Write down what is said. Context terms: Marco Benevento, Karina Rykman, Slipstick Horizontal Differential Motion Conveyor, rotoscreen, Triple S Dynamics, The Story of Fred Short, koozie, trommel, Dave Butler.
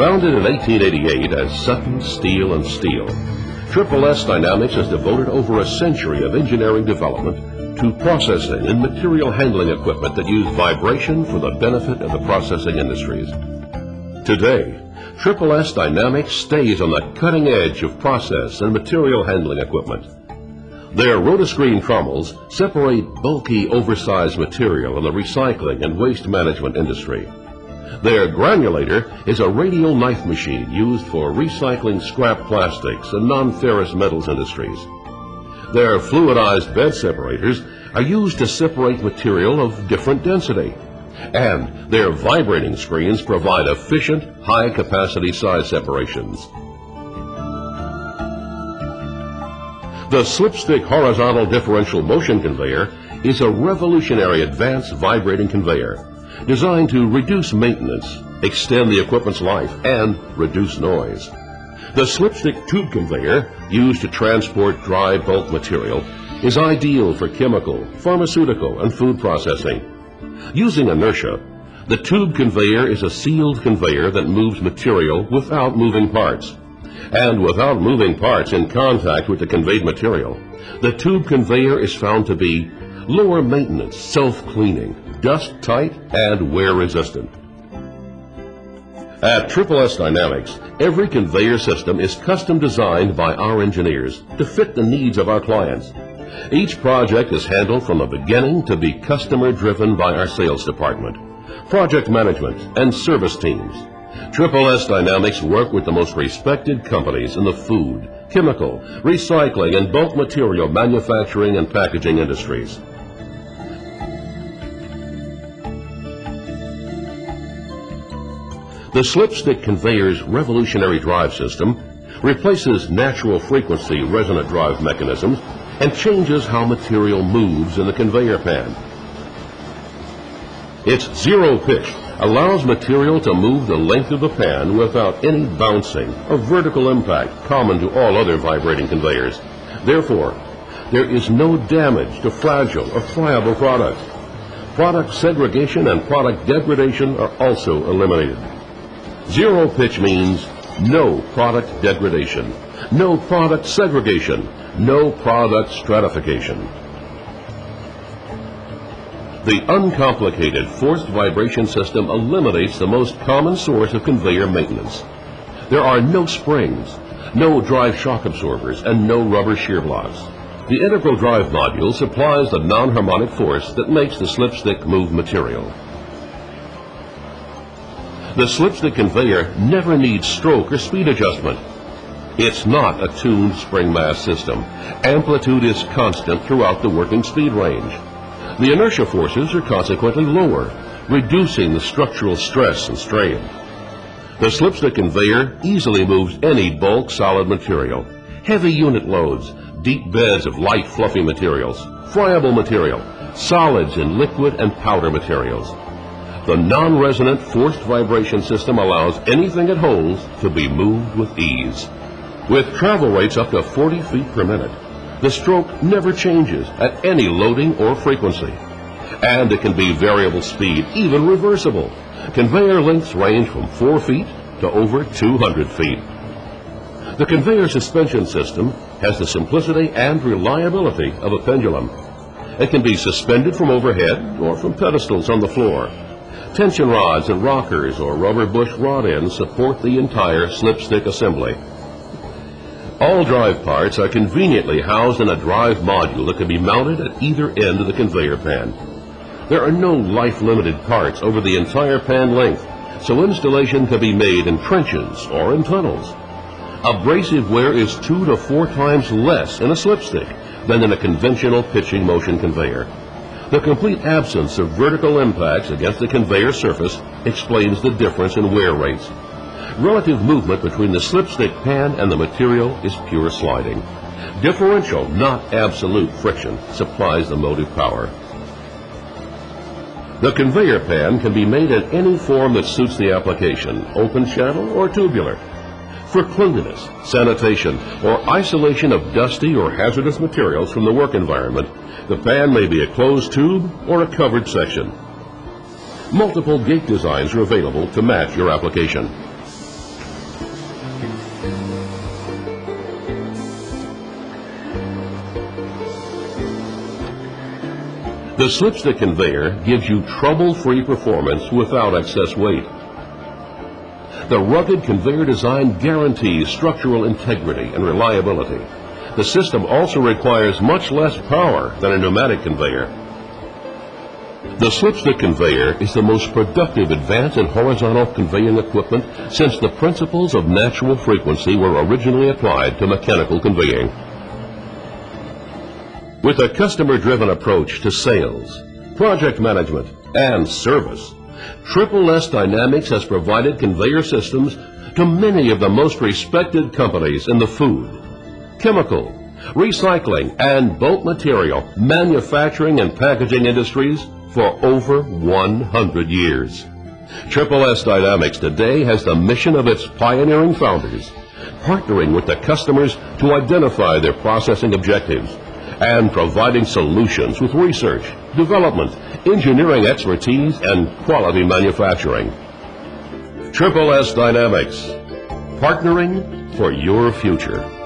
Founded in 1888 as Sutton Steel and Steel, Triple S Dynamics has devoted over a century of engineering development to processing and material handling equipment that use vibration for the benefit of the processing industries. Today, Triple S Dynamics stays on the cutting edge of process and material handling equipment. Their rotoscreen trommels separate bulky, oversized material in the recycling and waste management industry. Their granulator is a radial knife machine used for recycling scrap plastics and non-ferrous metals industries. Their fluidized bed separators are used to separate material of different density. And their vibrating screens provide efficient, high-capacity size separations. The Slipstick Horizontal Differential Motion Conveyor is a revolutionary advanced vibrating conveyor designed to reduce maintenance, extend the equipment's life, and reduce noise. The Slipstick Tube Conveyor, used to transport dry bulk material, is ideal for chemical, pharmaceutical, and food processing. Using inertia, the tube conveyor is a sealed conveyor that moves material without moving parts. And without moving parts in contact with the conveyed material, the tube conveyor is found to be lower maintenance, self-cleaning, dust-tight, and wear-resistant. At Triple S Dynamics, every conveyor system is custom designed by our engineers to fit the needs of our clients. Each project is handled from the beginning to be customer-driven by our sales department, project management, and service teams. Triple S Dynamics work with the most respected companies in the food, chemical, recycling, and bulk material manufacturing and packaging industries. The Slipstick Conveyor's revolutionary drive system replaces natural frequency resonant drive mechanisms and changes how material moves in the conveyor pan. Its zero pitch allows material to move the length of the pan without any bouncing or vertical impact common to all other vibrating conveyors. Therefore, there is no damage to fragile or friable products. Product segregation and product degradation are also eliminated. Zero pitch means no product degradation, no product segregation, no product stratification. The uncomplicated forced vibration system eliminates the most common source of conveyor maintenance. There are no springs, no drive shock absorbers, and no rubber shear blocks. The integral drive module supplies the non-harmonic force that makes the slipstick move material. The slipstick conveyor never needs stroke or speed adjustment. It's not a tuned spring mass system. Amplitude is constant throughout the working speed range. The inertia forces are consequently lower, reducing the structural stress and strain. The slipstick conveyor easily moves any bulk solid material, heavy unit loads, deep beds of light fluffy materials, friable material, solids in liquid and powder materials. The non-resonant forced vibration system allows anything it holds to be moved with ease. With travel rates up to 40 feet per minute, the stroke never changes at any loading or frequency. And it can be variable speed, even reversible. Conveyor lengths range from 4 feet to over 200 feet. The conveyor suspension system has the simplicity and reliability of a pendulum. It can be suspended from overhead or from pedestals on the floor. Tension rods and rockers or rubber bush rod ends support the entire slipstick assembly. All drive parts are conveniently housed in a drive module that can be mounted at either end of the conveyor pan. There are no life-limited parts over the entire pan length, so installation can be made in trenches or in tunnels. Abrasive wear is 2 to 4 times less in a slipstick than in a conventional pitching motion conveyor. The complete absence of vertical impacts against the conveyor surface explains the difference in wear rates. Relative movement between the slipstick pan and the material is pure sliding. Differential, not absolute friction, supplies the motive power. The conveyor pan can be made in any form that suits the application, open channel or tubular. For cleanliness, sanitation, or isolation of dusty or hazardous materials from the work environment, the pan may be a closed tube or a covered section. Multiple gate designs are available to match your application. The slipstick conveyor gives you trouble-free performance without excess weight. The rugged conveyor design guarantees structural integrity and reliability. The system also requires much less power than a pneumatic conveyor. The slipstick conveyor is the most productive advance in horizontal conveying equipment since the principles of natural frequency were originally applied to mechanical conveying. With a customer-driven approach to sales, project management, and service, Triple S Dynamics has provided conveyor systems to many of the most respected companies in the food, chemical, recycling, and bulk material manufacturing and packaging industries for over 100 years. Triple S Dynamics today has the mission of its pioneering founders, partnering with the customers to identify their processing objectives, and providing solutions with research, development, engineering expertise, and quality manufacturing. Triple S Dynamics, partnering for your future.